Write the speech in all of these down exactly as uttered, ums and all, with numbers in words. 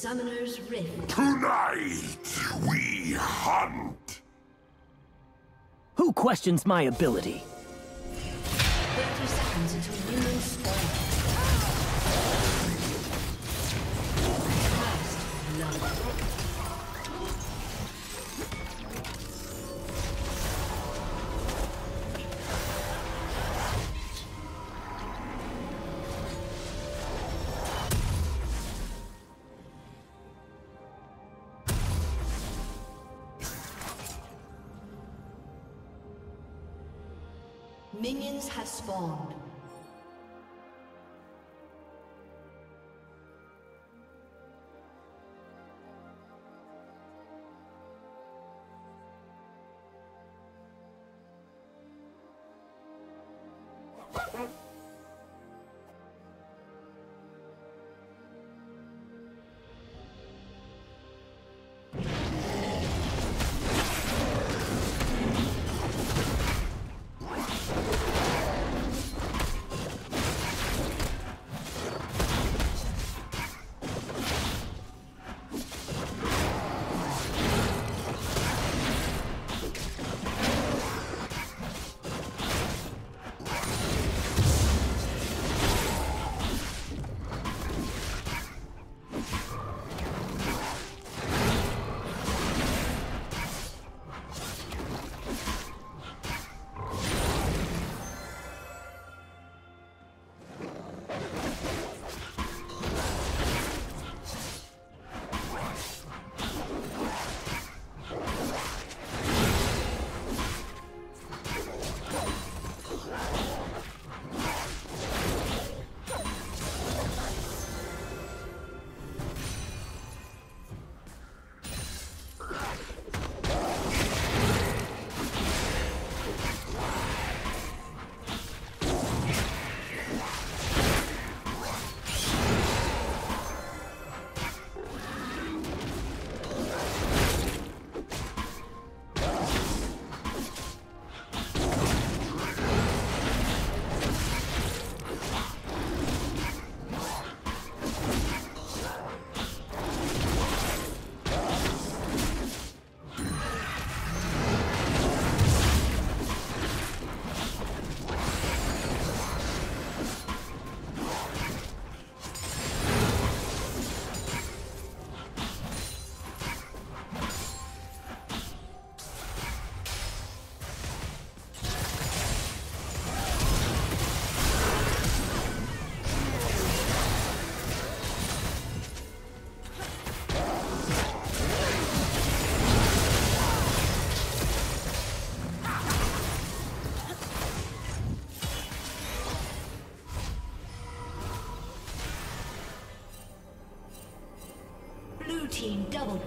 Summoner's Rift. Tonight, we hunt! Who questions my ability? thirty seconds until humans spawn. Last, love. Minions have spawned. Team double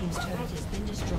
His turret has been destroyed.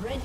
Red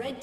Red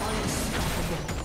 Unstoppable.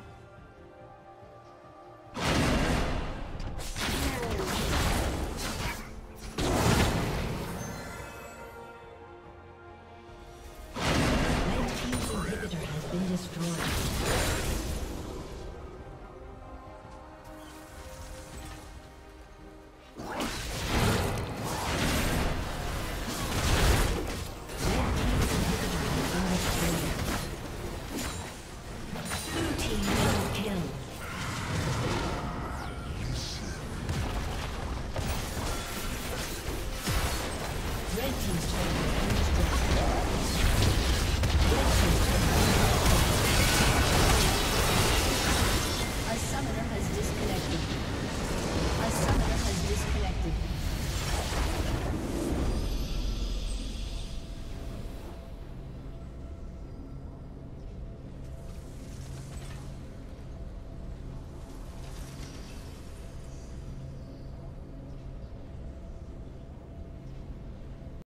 Red team's turret has been destroyed. Been destroyed.